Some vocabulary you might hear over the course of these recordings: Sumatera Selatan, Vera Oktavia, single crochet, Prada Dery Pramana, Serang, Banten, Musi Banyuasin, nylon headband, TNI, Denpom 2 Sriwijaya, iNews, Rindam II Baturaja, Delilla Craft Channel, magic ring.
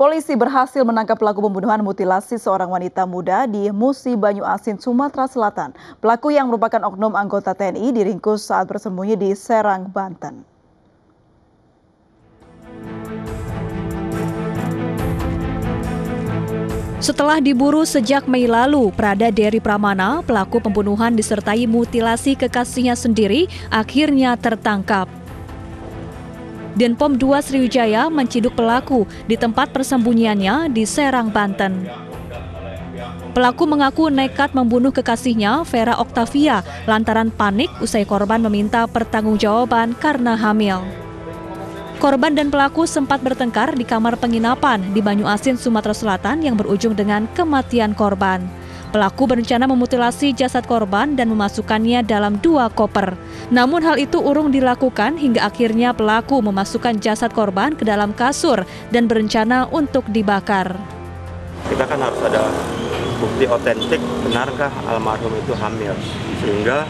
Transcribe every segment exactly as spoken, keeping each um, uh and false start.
Polisi berhasil menangkap pelaku pembunuhan mutilasi seorang wanita muda di Musi Banyuasin, Sumatera Selatan. Pelaku yang merupakan oknum anggota T N I diringkus saat bersembunyi di Serang, Banten. Setelah diburu sejak Mei lalu, Prada Dery Pramana, pelaku pembunuhan disertai mutilasi kekasihnya sendiri, akhirnya tertangkap. Denpom dua Sriwijaya menciduk pelaku di tempat persembunyiannya di Serang, Banten. Pelaku mengaku nekat membunuh kekasihnya, Vera Oktavia, lantaran panik usai korban meminta pertanggungjawaban karena hamil. Korban dan pelaku sempat bertengkar di kamar penginapan di Banyuasin, Sumatera Selatan yang berujung dengan kematian korban. Pelaku berencana memutilasi jasad korban dan memasukkannya dalam dua koper. Namun hal itu urung dilakukan hingga akhirnya pelaku memasukkan jasad korban ke dalam kasur dan berencana untuk dibakar. Kita kan harus ada bukti otentik, benarkah almarhum itu hamil, sehingga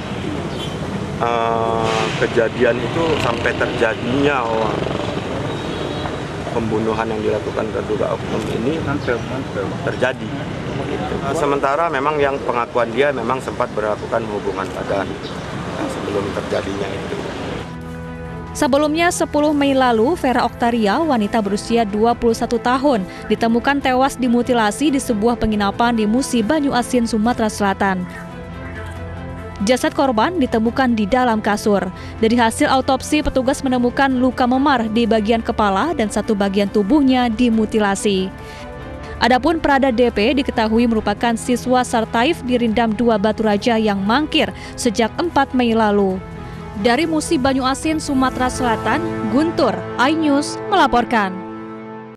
Uh, kejadian itu sampai terjadinya oh, pembunuhan yang dilakukan terduga oknum ini terjadi. Uh, sementara memang yang pengakuan dia memang sempat melakukan hubungan badan uh, sebelum terjadinya itu. Sebelumnya sepuluh Mei lalu, Vera Oktavia, wanita berusia dua puluh satu tahun, ditemukan tewas dimutilasi di sebuah penginapan di Musi Banyuasin, Sumatera Selatan. Jasad korban ditemukan di dalam kasur. Dari hasil autopsi, petugas menemukan luka memar di bagian kepala dan satu bagian tubuhnya dimutilasi. Adapun Prada D P diketahui merupakan siswa Sartaif di Rindam dua Baturaja yang mangkir sejak empat Mei lalu. Dari Musi Banyuasin, Sumatera Selatan, Guntur, iNews melaporkan.